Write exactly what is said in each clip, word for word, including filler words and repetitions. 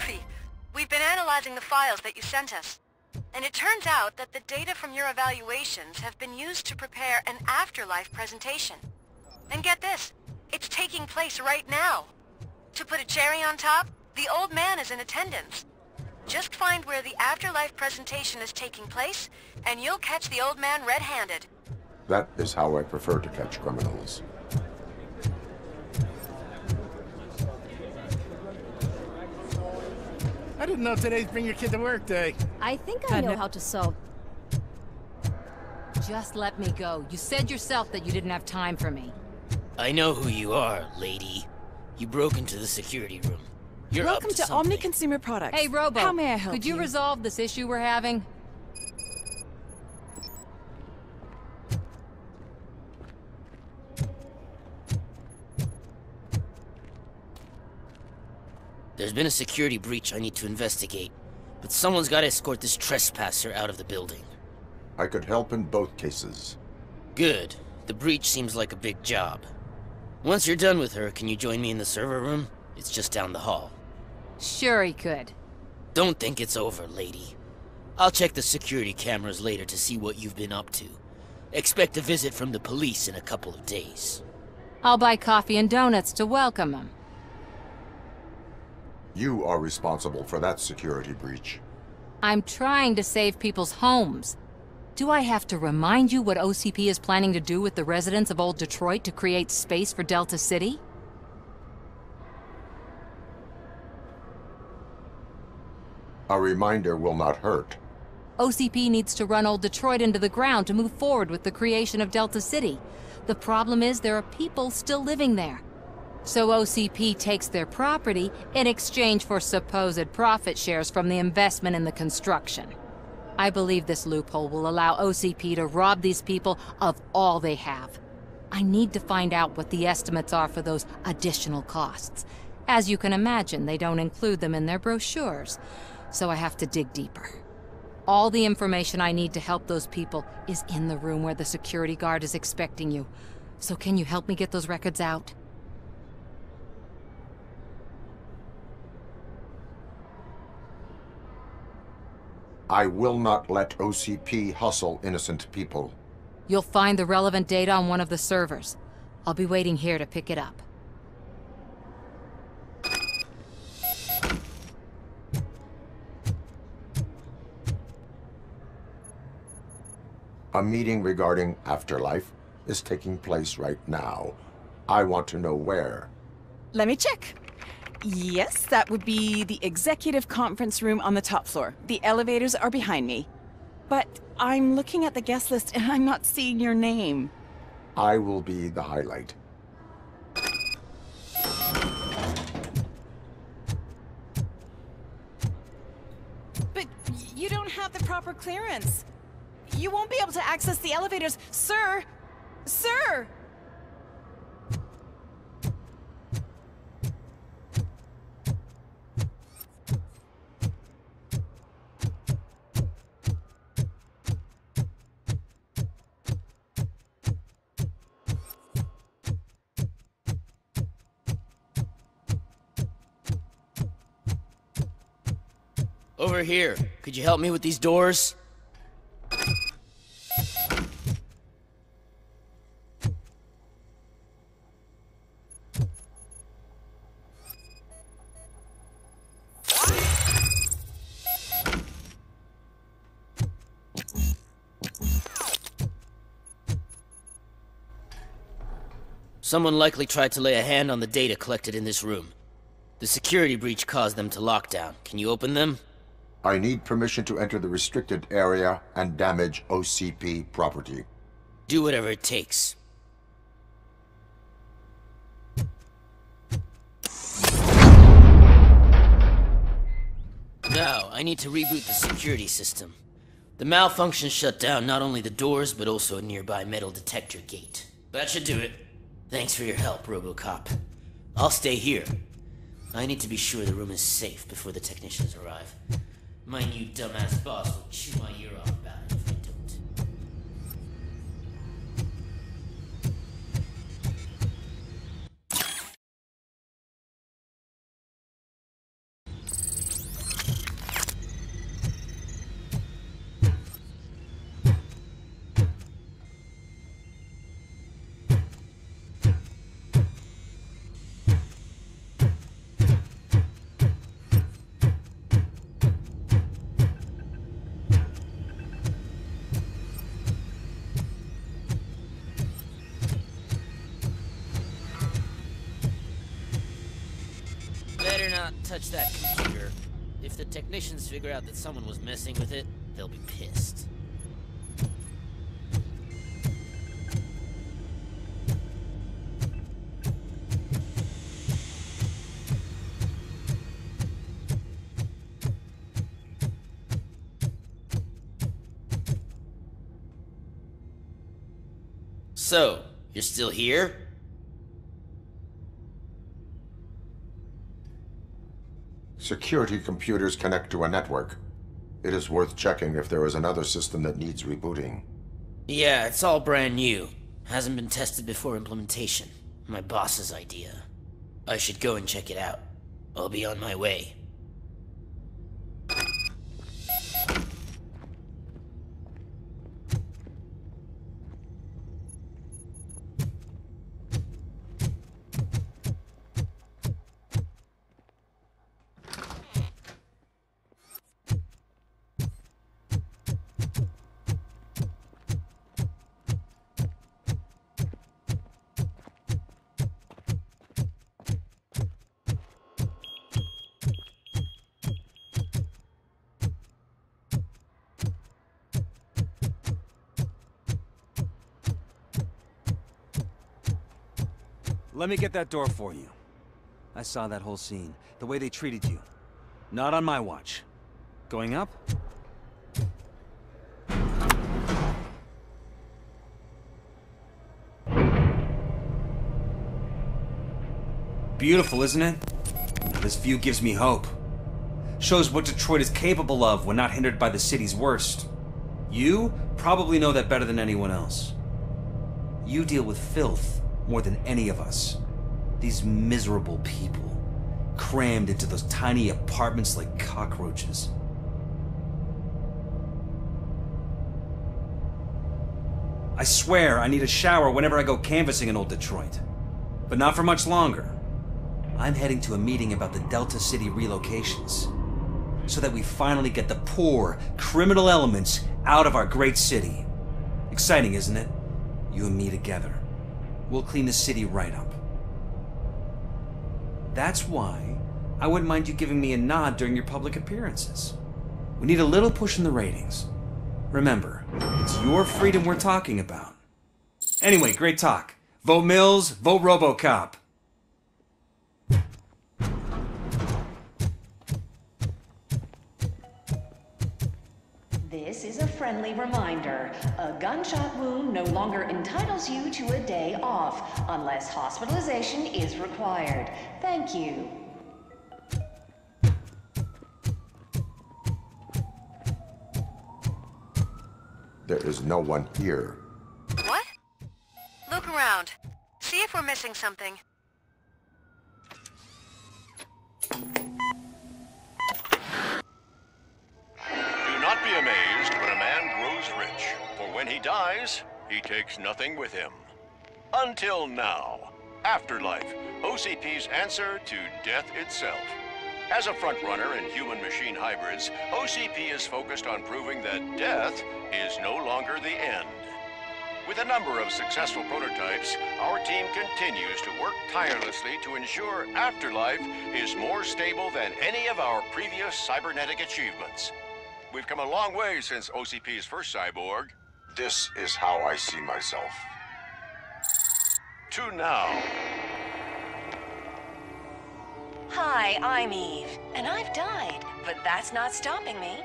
Murphy. We've been analyzing the files that you sent us. And it turns out that the data from your evaluations have been used to prepare an Afterlife presentation. And get this, it's taking place right now. To put a cherry on top, the old man is in attendance. Just find where the Afterlife presentation is taking place, and you'll catch the old man red-handed. That is how I prefer to catch criminals. I didn't know today's Bring Your Kid to Work Day. I think I know how to solve. Just let me go. You said yourself that you didn't have time for me. I know who you are, lady. You broke into the security room. You're Welcome up to, to Omni Consumer Products. Hey, Robo. How may I help Could you? you resolve this issue we're having? There's been a security breach I need to investigate, but someone's got to escort this trespasser out of the building. I could help in both cases. Good. The breach seems like a big job. Once you're done with her, can you join me in the server room? It's just down the hall. Sure he could. Don't think it's over, lady. I'll check the security cameras later to see what you've been up to. Expect a visit from the police in a couple of days. I'll buy coffee and donuts to welcome them. You are responsible for that security breach. I'm trying to save people's homes. Do I have to remind you what O C P is planning to do with the residents of Old Detroit to create space for Delta City? A reminder will not hurt. O C P needs to run Old Detroit into the ground to move forward with the creation of Delta City. The problem is there are people still living there. So O C P takes their property in exchange for supposed profit shares from the investment in the construction. I believe this loophole will allow O C P to rob these people of all they have. I need to find out what the estimates are for those additional costs. As you can imagine, they don't include them in their brochures, so I have to dig deeper. All the information I need to help those people is in the room where the security guard is expecting you. So can you help me get those records out? I will not let O C P hustle innocent people. You'll find the relevant data on one of the servers. I'll be waiting here to pick it up. A meeting regarding Afterlife is taking place right now. I want to know where. Let me check. Yes, that would be the executive conference room on the top floor. The elevators are behind me. But I'm looking at the guest list and I'm not seeing your name. I will be the highlight. But you don't have the proper clearance. You won't be able to access the elevators, sir! Sir! Over here. Could you help me with these doors? Someone likely tried to lay a hand on the data collected in this room. The security breach caused them to lock down. Can you open them? I need permission to enter the restricted area and damage O C P property. Do whatever it takes. Now, I need to reboot the security system. The malfunction shut down not only the doors, but also a nearby metal detector gate. That should do it. Thanks for your help, RoboCop. I'll stay here. I need to be sure the room is safe before the technicians arrive. My new dumbass boss will chew my ear off about it if I don't. better not touch that computer. If the technicians figure out that someone was messing with it, they'll be pissed. So, you're still here? Security computers connect to a network. It is worth checking if there is another system that needs rebooting. Yeah, it's all brand new. Hasn't been tested before implementation. My boss's idea. I should go and check it out. I'll be on my way. Let me get that door for you. I saw that whole scene, the way they treated you. Not on my watch. Going up? Beautiful, isn't it? This view gives me hope. Shows what Detroit is capable of when not hindered by the city's worst. You probably know that better than anyone else. You deal with filth more than any of us. These miserable people, crammed into those tiny apartments like cockroaches. I swear I need a shower whenever I go canvassing in Old Detroit, but not for much longer. I'm heading to a meeting about the Delta City relocations, so that we finally get the poor, criminal elements out of our great city. Exciting, isn't it? You and me together. We'll clean the city right up. That's why I wouldn't mind you giving me a nod during your public appearances. We need a little push in the ratings. Remember, it's your freedom we're talking about. Anyway, great talk. Vote Mills, vote RoboCop. This is a friendly reminder. A gunshot wound no longer entitles you to a day off, unless hospitalization is required. Thank you. There is no one here. What? Look around. See if we're missing something. Not be amazed when a man grows rich, for when he dies, he takes nothing with him. Until now. Afterlife, O C P's answer to death itself. As a frontrunner in human-machine hybrids, O C P is focused on proving that death is no longer the end. With a number of successful prototypes, our team continues to work tirelessly to ensure Afterlife is more stable than any of our previous cybernetic achievements. We've come a long way since O C P's first cyborg. This is how I see myself. To now. Hi, I'm Eve, and I've died, but that's not stopping me.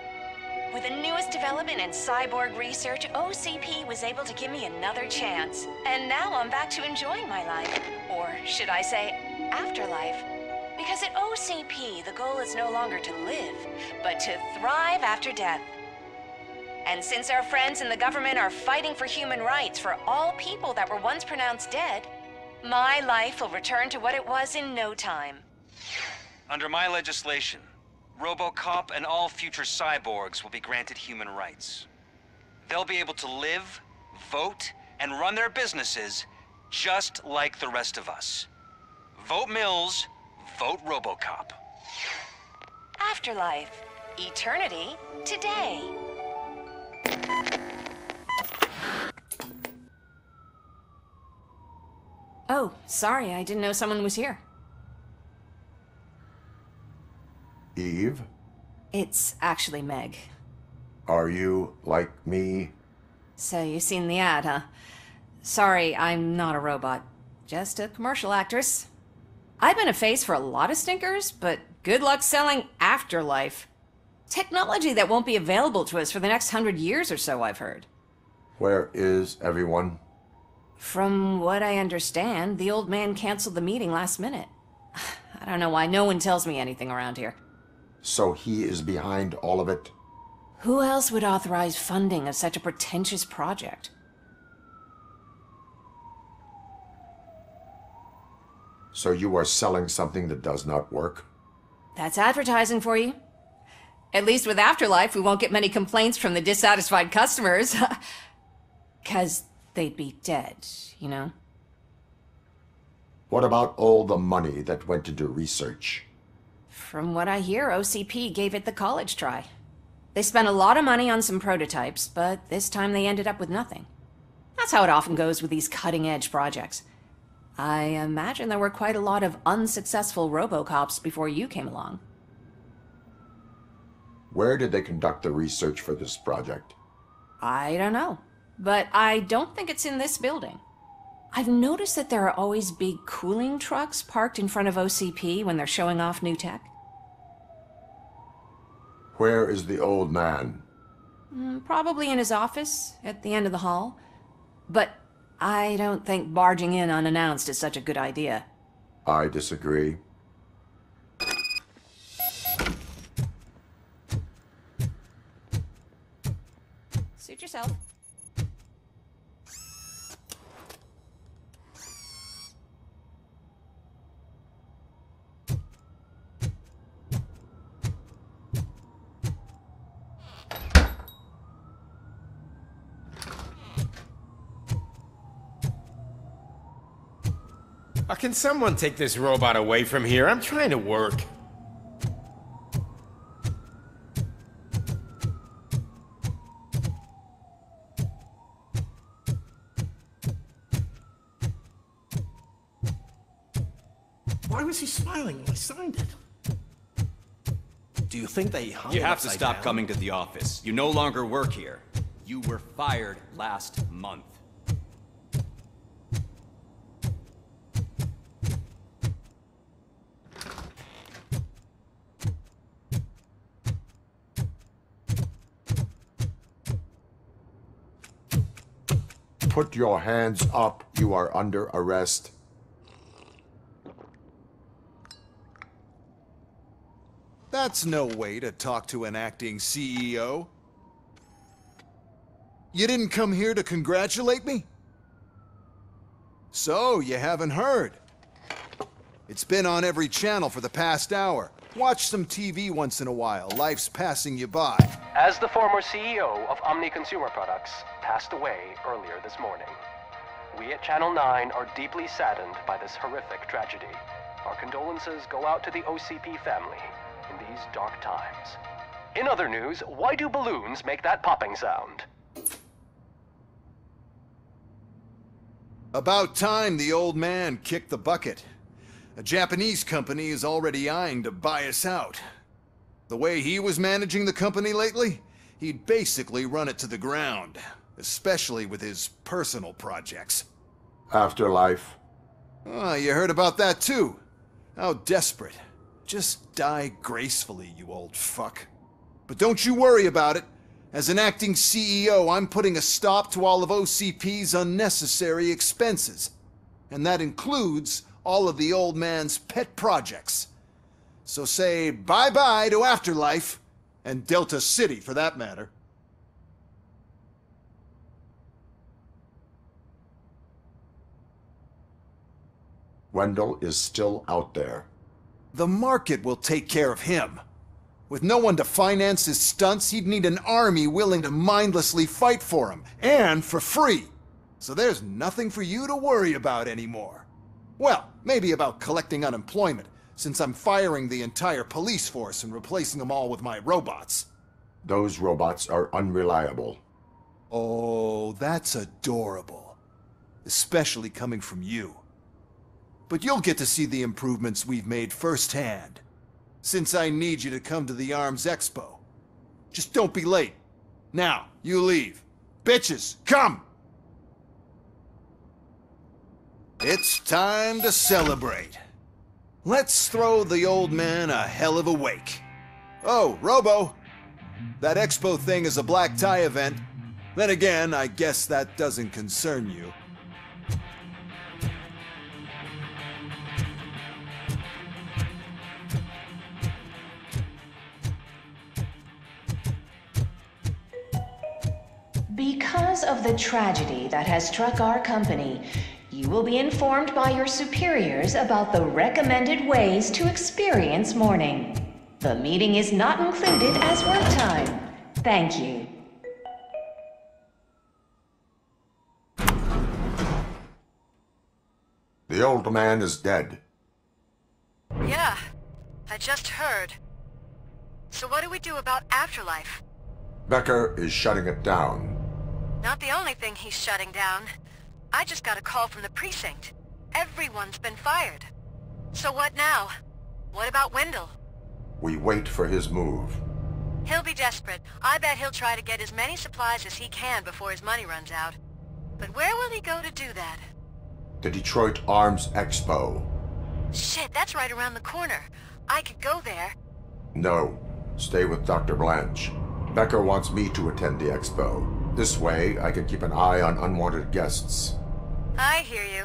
With the newest development in cyborg research, O C P was able to give me another chance. And now I'm back to enjoying my life, or should I say, afterlife. Because at O C P, the goal is no longer to live, but to thrive after death. And since our friends in the government are fighting for human rights for all people that were once pronounced dead, my life will return to what it was in no time. Under my legislation, RoboCop and all future cyborgs will be granted human rights. They'll be able to live, vote, and run their businesses just like the rest of us. Vote Mills. Vote RoboCop. Afterlife. Eternity. Today. Oh, sorry, I didn't know someone was here. Eve? It's actually Meg. Are you like me? So you seen the ad, huh? Sorry, I'm not a robot. Just a commercial actress. I've been a face for a lot of stinkers, but good luck selling Afterlife. Technology that won't be available to us for the next hundred years or so, I've heard. Where is everyone? From what I understand, the old man canceled the meeting last minute. I don't know why no one tells me anything around here. So he is behind all of it? Who else would authorize funding of such a pretentious project? So you are selling something that does not work? That's advertising for you. At least with Afterlife, we won't get many complaints from the dissatisfied customers. 'Cause they'd be dead, you know? What about all the money that went to do research? From what I hear, O C P gave it the college try. They spent a lot of money on some prototypes, but this time they ended up with nothing. That's how it often goes with these cutting-edge projects. I imagine there were quite a lot of unsuccessful RoboCops before you came along. Where did they conduct the research for this project? I don't know, but I don't think it's in this building. I've noticed that there are always big cooling trucks parked in front of O C P when they're showing off new tech. Where is the old man? Probably in his office at the end of the hall, but I don't think barging in unannounced is such a good idea. I disagree. Suit yourself. Uh, can someone take this robot away from here? I'm trying to work. Why was he smiling when I signed it? Do you think they hung? You have to stop down? coming to the office. You no longer work here. You were fired last month. Put your hands up. You are under arrest. That's no way to talk to an acting C E O. You didn't come here to congratulate me? So, you haven't heard. It's been on every channel for the past hour. Watch some T V once in a while. Life's passing you by. As the former C E O of Omni Consumer Products passed away earlier this morning, we at Channel nine are deeply saddened by this horrific tragedy. Our condolences go out to the O C P family in these dark times. In other news, why do balloons make that popping sound? About time the old man kicked the bucket. A Japanese company is already eyeing to buy us out. The way he was managing the company lately, he'd basically run it to the ground, especially with his personal projects. Afterlife. Oh, you heard about that too. How desperate. Just die gracefully, you old fuck. But don't you worry about it. As an acting C E O, I'm putting a stop to all of O C P's unnecessary expenses. And that includes all of the old man's pet projects. So say bye-bye to Afterlife, and Delta City for that matter. Wendell is still out there. The market will take care of him. With no one to finance his stunts, he'd need an army willing to mindlessly fight for him, and for free. So there's nothing for you to worry about anymore. Well, maybe about collecting unemployment, since I'm firing the entire police force and replacing them all with my robots. Those robots are unreliable. Oh, that's adorable. Especially coming from you. But you'll get to see the improvements we've made firsthand. since I need you to come to the Arms Expo. Just don't be late. Now, you leave. Bitches, come! It's time to celebrate. Let's throw the old man a hell of a wake. Oh, Robo! That expo thing is a black tie event. Then again, I guess that doesn't concern you. Because of the tragedy that has struck our company, you will be informed by your superiors about the recommended ways to experience mourning. The meeting is not included as work time. Thank you. The old man is dead. Yeah, I just heard. So what do we do about Afterlife? Becker is shutting it down. Not the only thing he's shutting down. I just got a call from the precinct. Everyone's been fired. So what now? What about Wendell? We wait for his move. He'll be desperate. I bet he'll try to get as many supplies as he can before his money runs out. But where will he go to do that? The Detroit Arms Expo. Shit, that's right around the corner. I could go there. No. Stay with Doctor Blanche. Becker wants me to attend the expo. This way, I can keep an eye on unwanted guests. I hear you.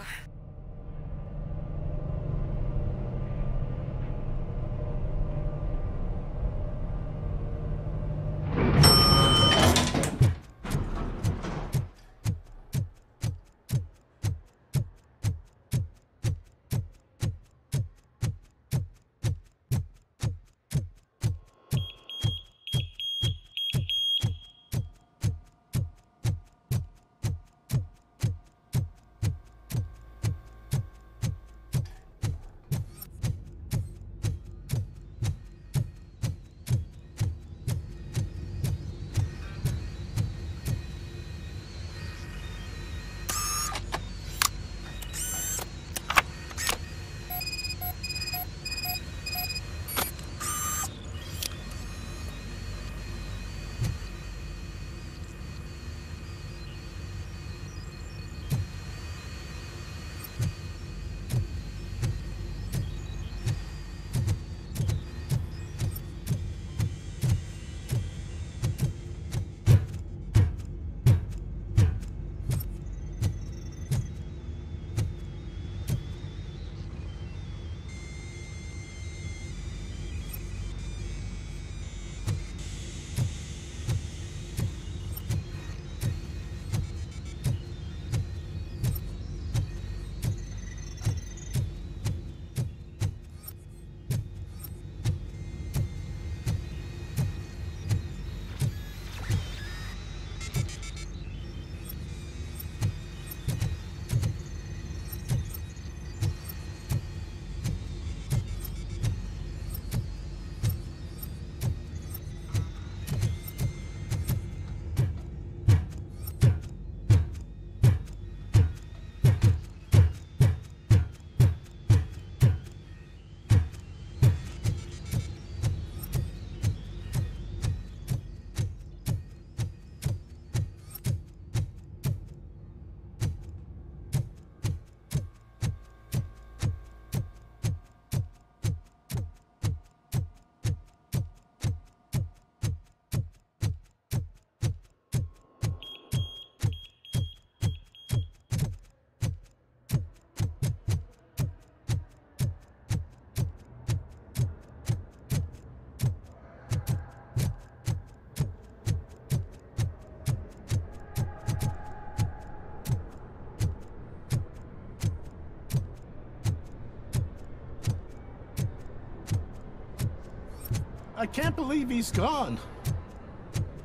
I can't believe he's gone.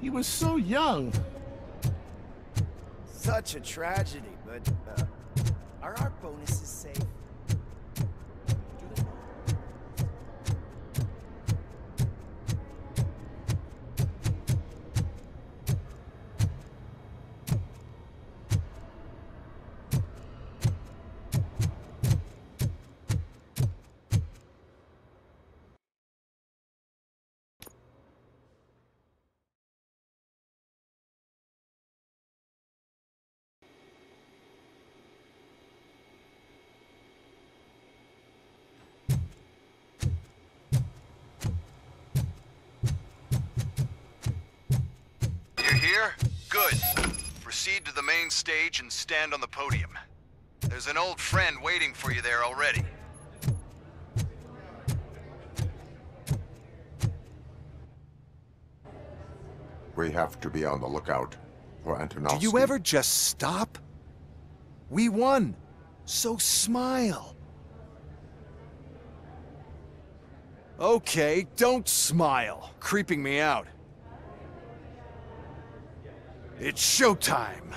He was so young. Such a tragedy, but uh, are our bonuses safe? Good. Proceed to the main stage and stand on the podium. There's an old friend waiting for you there already. We have to be on the lookout for Antonovsky. Do you ever just stop? We won, so smile. Okay, don't smile. Creeping me out. It's showtime.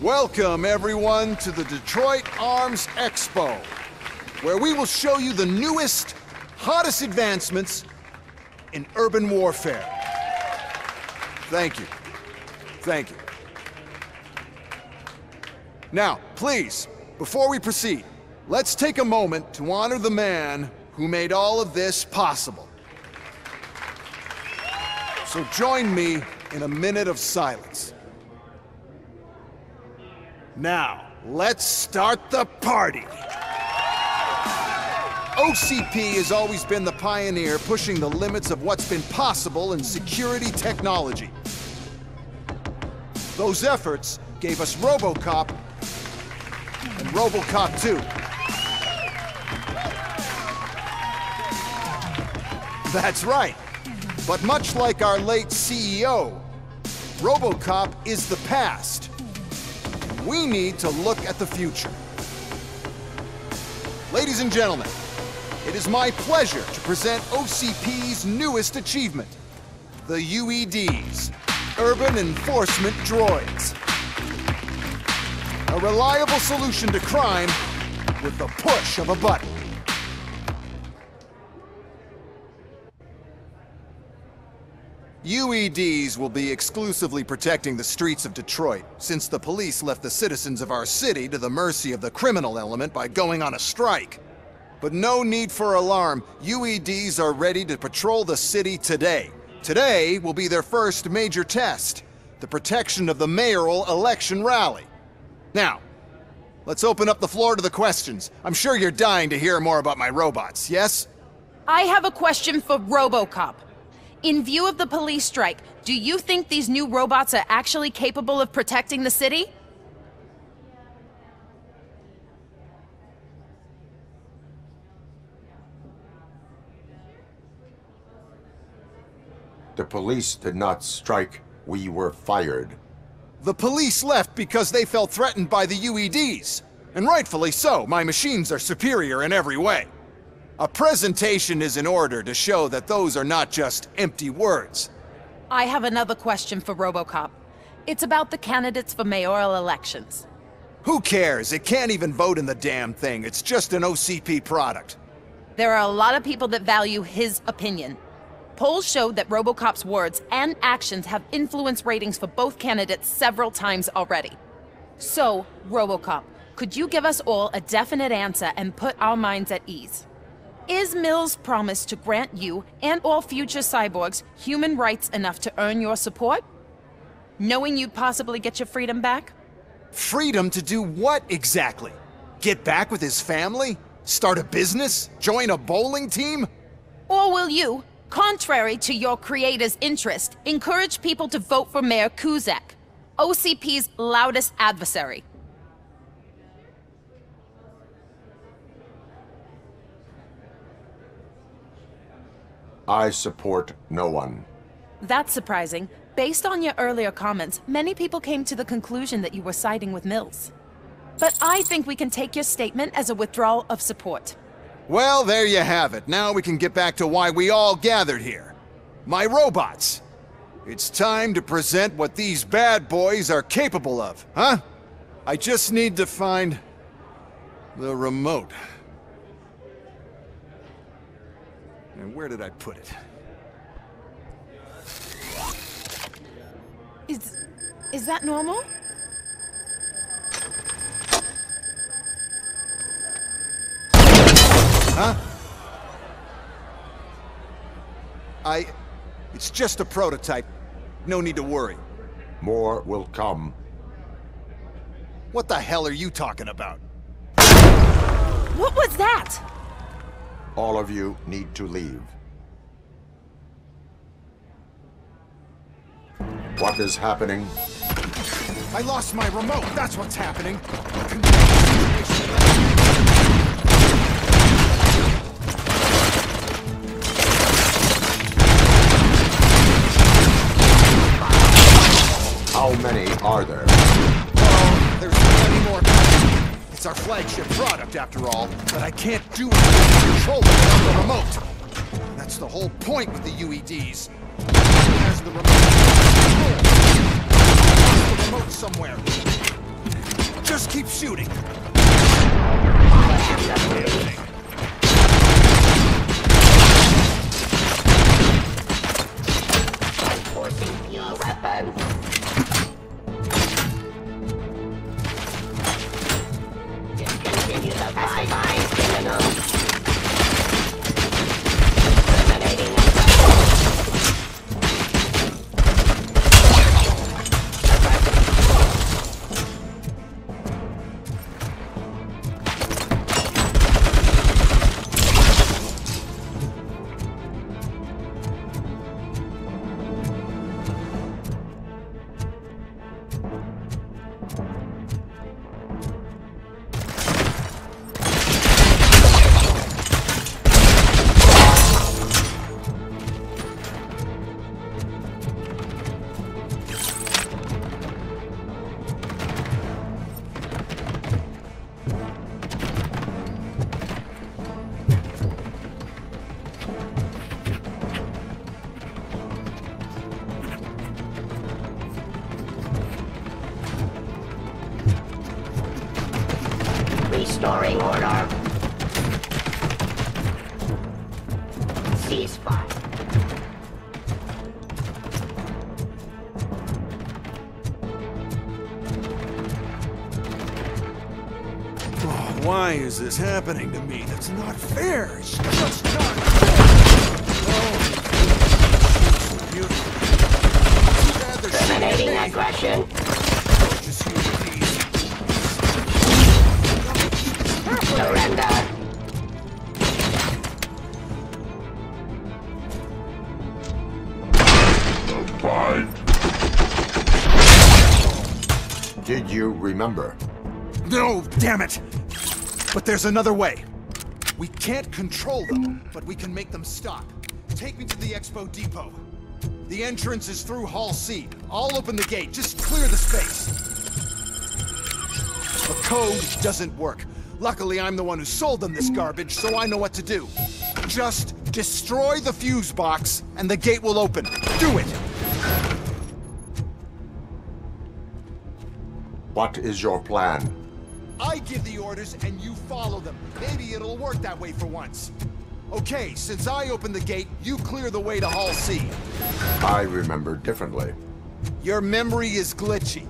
Welcome, everyone, to the Detroit Arms Expo, where we will show you the newest, hottest advancements in urban warfare. Thank you. Thank you. Now, please, before we proceed, let's take a moment to honor the man who made all of this possible. So join me in a minute of silence. Now, let's start the party! O C P has always been the pioneer pushing the limits of what's been possible in security technology. Those efforts gave us RoboCop and RoboCop two. That's right. But much like our late C E O, RoboCop is the past. We need to look at the future. Ladies and gentlemen, it is my pleasure to present O C P's newest achievement, the U E Ds, Urban Enforcement Droids. A reliable solution to crime with the push of a button. U E Ds will be exclusively protecting the streets of Detroit, since the police left the citizens of our city to the mercy of the criminal element by going on a strike. But no need for alarm, U E Ds are ready to patrol the city today. Today will be their first major test, the protection of the mayoral election rally. Now, let's open up the floor to the questions. I'm sure you're dying to hear more about my robots, yes? I have a question for RoboCop. In view of the police strike, do you think these new robots are actually capable of protecting the city? The police did not strike. We were fired. The police left because they felt threatened by the U E Ds. And rightfully so. My machines are superior in every way. A presentation is in order to show that those are not just empty words. I have another question for RoboCop. It's about the candidates for mayoral elections. Who cares? It can't even vote in the damn thing. It's just an O C P product. There are a lot of people that value his opinion. Polls showed that RoboCop's words and actions have influenced ratings for both candidates several times already. So, RoboCop, could you give us all a definite answer and put our minds at ease? Is Mills' promise to grant you and all future cyborgs human rights enough to earn your support? Knowing you'd possibly get your freedom back? Freedom to do what exactly? Get back with his family? Start a business? Join a bowling team? Or will you, contrary to your creator's interest, encourage people to vote for Mayor Kuzak, O C P's loudest adversary? I support no one. That's surprising. Based on your earlier comments, many people came to the conclusion that you were siding with Mills. But I think we can take your statement as a withdrawal of support. Well, there you have it. Now we can get back to why we all gathered here. My robots. It's time to present what these bad boys are capable of, huh? I just need to find the remote. And where did I put it? Is... is that normal? Huh? I... it's just a prototype. No need to worry. More will come. What the hell are you talking about? What was that? All of you need to leave. What is happening? I lost my remote. That's what's happening. How many are there? Oh, there's plenty more. It's our flagship product, after all. But I can't do it without control without the remote. That's the whole point with the U E Ds. There's the remote. Somewhere. Just keep shooting. I'm forcing your weapon. Just continue the fight, my criminal. Is this happening to me? That's not fair. It's just not fair. Oh, terminating aggression. Surrender. Did you remember? No, damn it. But there's another way. We can't control them, but we can make them stop. Take me to the Expo Depot. The entrance is through Hall C. I'll open the gate. Just clear the space. The code doesn't work. Luckily, I'm the one who sold them this garbage, so I know what to do. Just destroy the fuse box, and the gate will open. Do it! What is your plan? I give the orders and you follow them. Maybe it'll work that way for once. Okay, since I opened the gate, you clear the way to Hall C. I remember differently. Your memory is glitchy.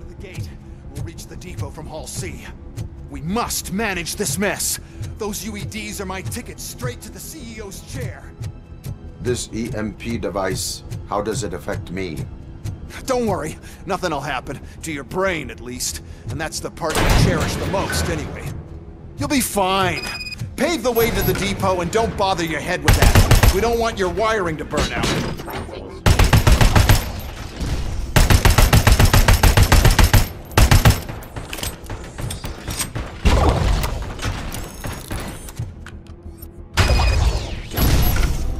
side of the gate. We'll reach the depot from Hall C. We must manage this mess. Those U E Ds are my ticket straight to the C E O's chair. This E M P device, how does it affect me? Don't worry. Nothing'll happen. To your brain, at least. And that's the part you cherish the most, anyway. You'll be fine. Pave the way to the depot and don't bother your head with that. We don't want your wiring to burn out.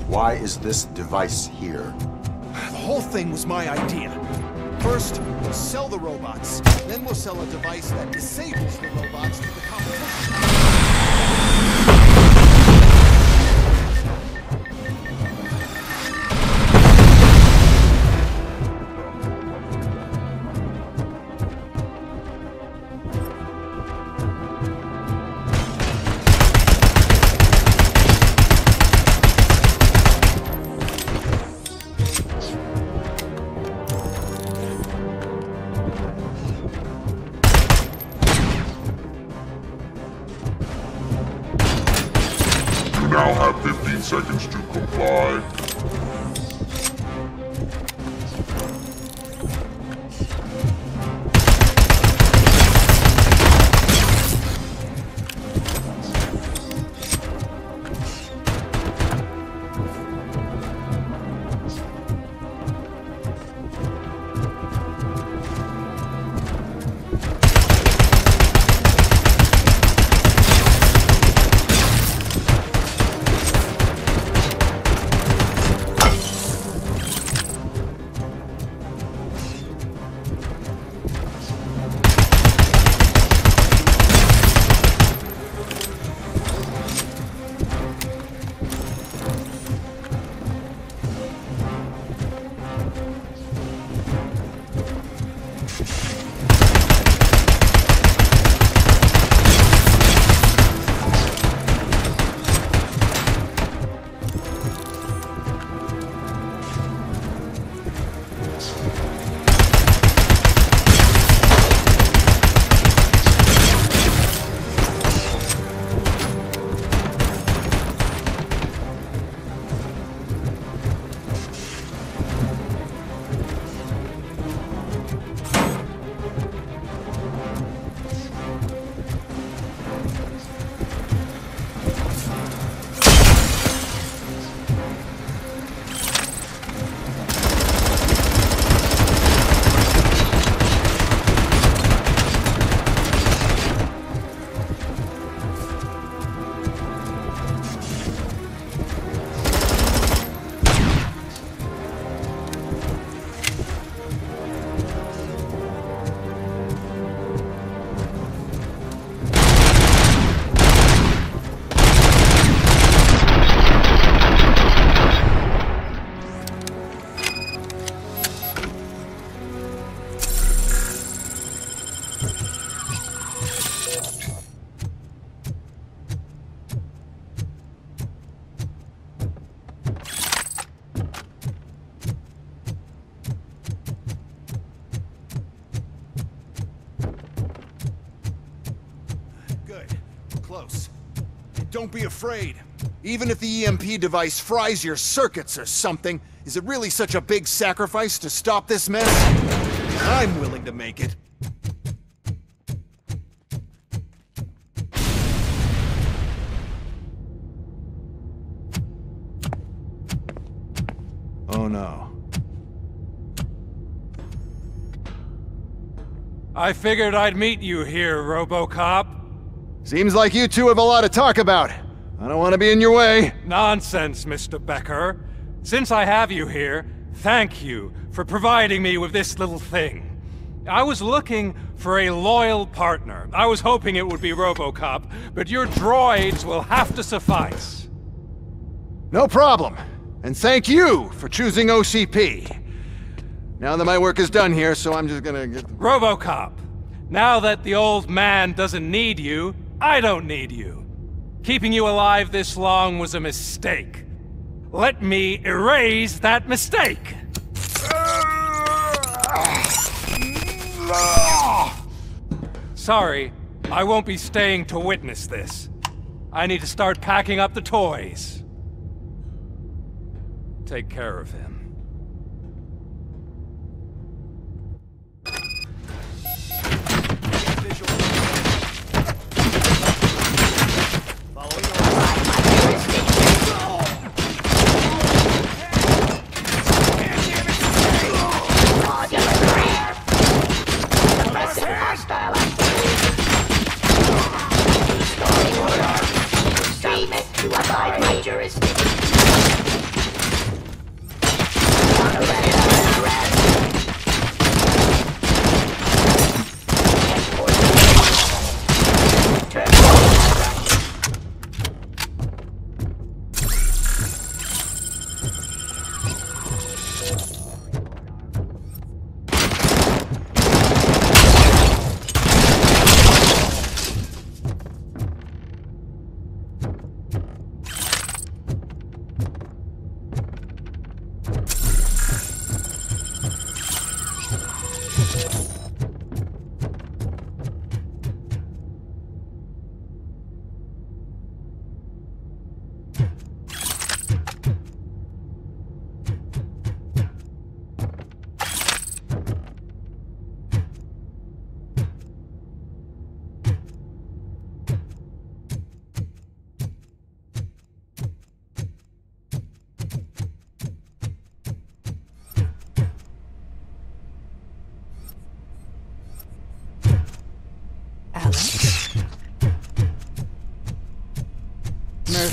Why is this device here? The whole thing was my idea. First, we'll sell the robots. Then we'll sell a device that disables the robots to the competition. Seconds to comply. Don't be afraid. Even if the E M P device fries your circuits or something, is it really such a big sacrifice to stop this mess? I'm willing to make it. Oh no. I figured I'd meet you here, RoboCop. Seems like you two have a lot to talk about. I don't want to be in your way. Nonsense, Mister Becker. Since I have you here, thank you for providing me with this little thing. I was looking for a loyal partner. I was hoping it would be RoboCop, but your droids will have to suffice. No problem. And thank you for choosing O C P. Now that my work is done here, so I'm just gonna get... RoboCop, now that the old man doesn't need you, I don't need you. Keeping you alive this long was a mistake. Let me erase that mistake! sorry, I won't be staying to witness this. I need to start packing up the toys. Take care of him.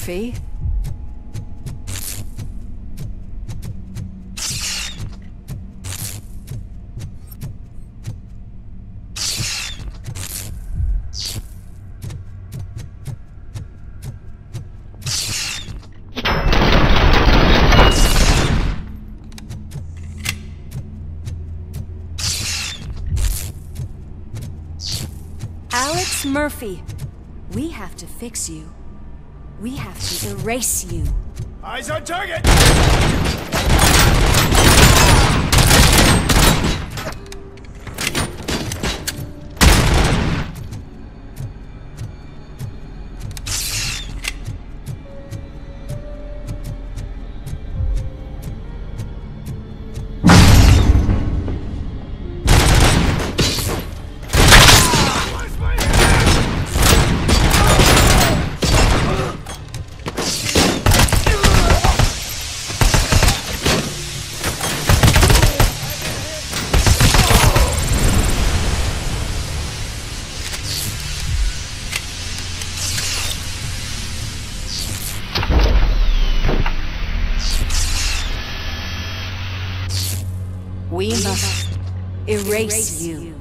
Murphy? Alex Murphy, we have to fix you. We have to erase you. Eyes on target! We must erase, erase you. you.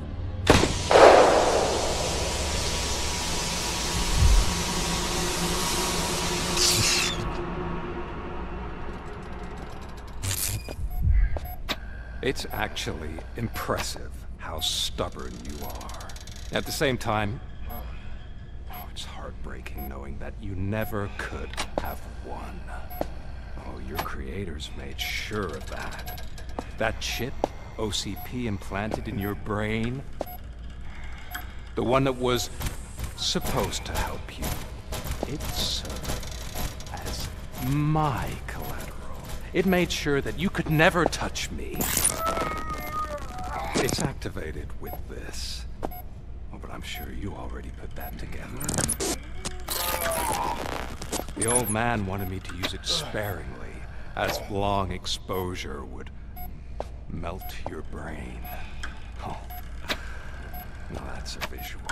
It's actually impressive how stubborn you are. At the same time, oh, it's heartbreaking knowing that you never could have won. Oh, your creators made sure of that. That chip O C P implanted in your brain, the one that was supposed to help you, it served as my collateral. It made sure that you could never touch me. It's activated with this. Oh, but I'm sure you already put that together. The old man wanted me to use it sparingly, as long exposure would melt your brain. Oh, now that's a visual.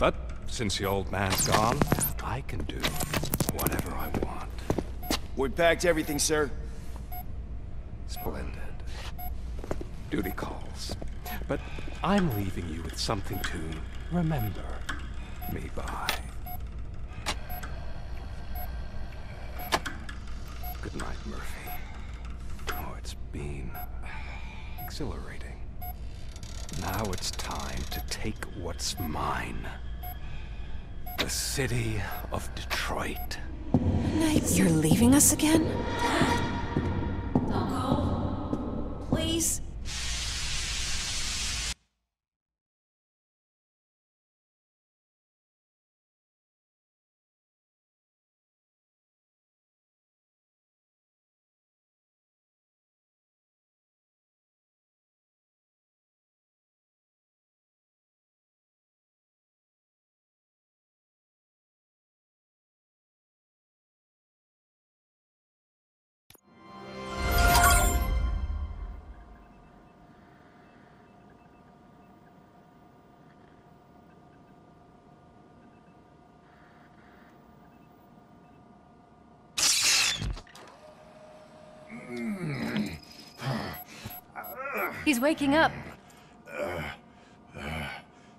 But since the old man's gone, I can do whatever I want. We packed everything, sir. Splendid. Duty calls. But I'm leaving you with something to remember me by. Good night, Murphy. Oh, it's been exhilarating. Now it's time to take what's mine. The city of Detroit. Night. You're leaving us again? Don't go. Please. He's waking up. Uh, uh,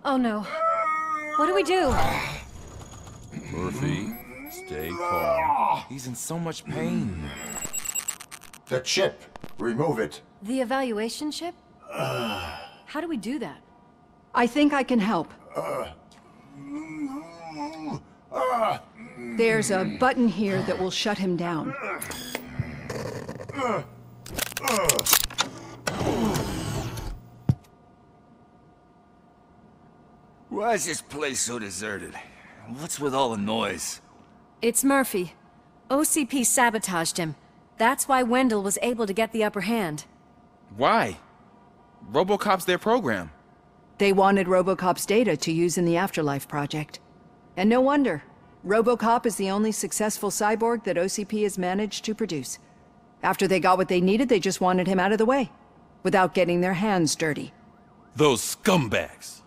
oh no. What do we do? Murphy, stay calm. He's in so much pain. The chip. Remove it. The evaluation chip? Uh, How do we do that? I think I can help. Uh, uh, There's a button here that will shut him down. Uh, uh, Why is this place so deserted? What's with all the noise? It's Murphy. O C P sabotaged him. That's why Wendell was able to get the upper hand. Why? RoboCop's their program. They wanted RoboCop's data to use in the Afterlife project. And no wonder. RoboCop is the only successful cyborg that O C P has managed to produce. After they got what they needed, they just wanted him out of the way, without getting their hands dirty. Those scumbags!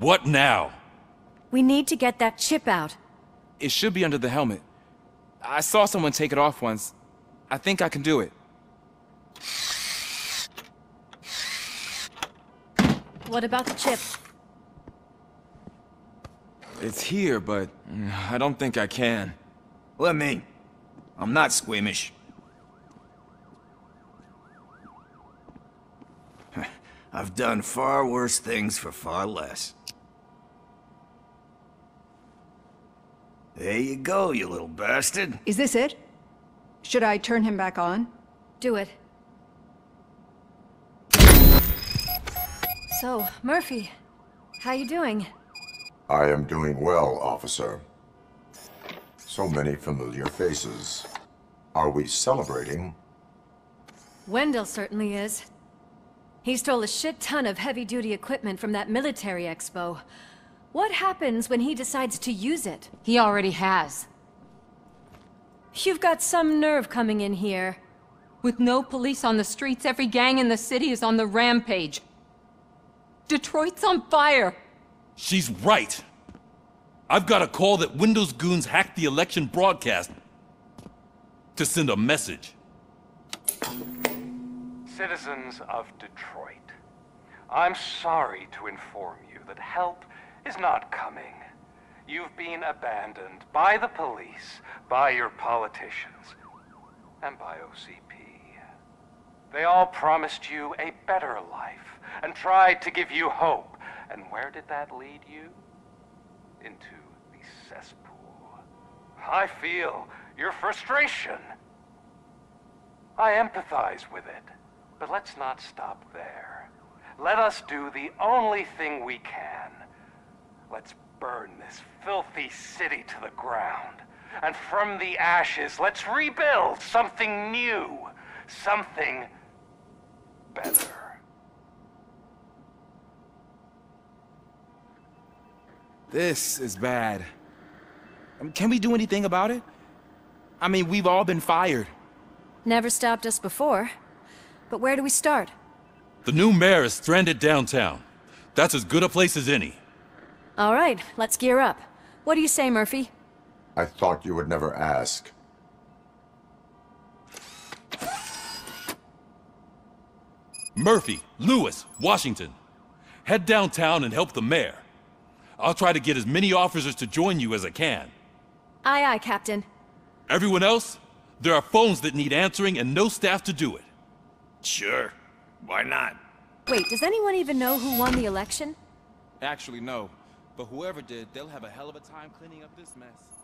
What now? We need to get that chip out. It should be under the helmet. I saw someone take it off once. I think I can do it. What about the chip? It's here, but I don't think I can. Let me. I'm not squeamish. I've done far worse things for far less. There you go, you little bastard. Is this it? Should I turn him back on? Do it. So, Murphy, how you doing? I am doing well, officer. So many familiar faces. Are we celebrating? Wendell certainly is. He stole a shit ton of heavy-duty equipment from that military expo. What happens when he decides to use it? He already has. You've got some nerve coming in here. With no police on the streets, every gang in the city is on the rampage. Detroit's on fire! She's right! I've got a call that Windows Goons hacked the election broadcast to send a message. Citizens of Detroit, I'm sorry to inform you that help is not coming. You've been abandoned by the police, by your politicians, and by O C P. They all promised you a better life and tried to give you hope. And where did that lead you? Into the cesspool. I feel your frustration. I empathize with it, but let's not stop there. Let us do the only thing we can. Let's burn this filthy city to the ground. And from the ashes, let's rebuild something new. Something better. This is bad. Can we do anything about it? I mean, we've all been fired. Never stopped us before. But where do we start? The new mayor is stranded downtown. That's as good a place as any. All right, let's gear up. What do you say, Murphy? I thought you would never ask. Murphy, Lewis, Washington. Head downtown and help the mayor. I'll try to get as many officers to join you as I can. Aye, aye, Captain. Everyone else? There are phones that need answering and no staff to do it. Sure. Why not? Wait, does anyone even know who won the election? Actually, no. But whoever did, they'll have a hell of a time cleaning up this mess.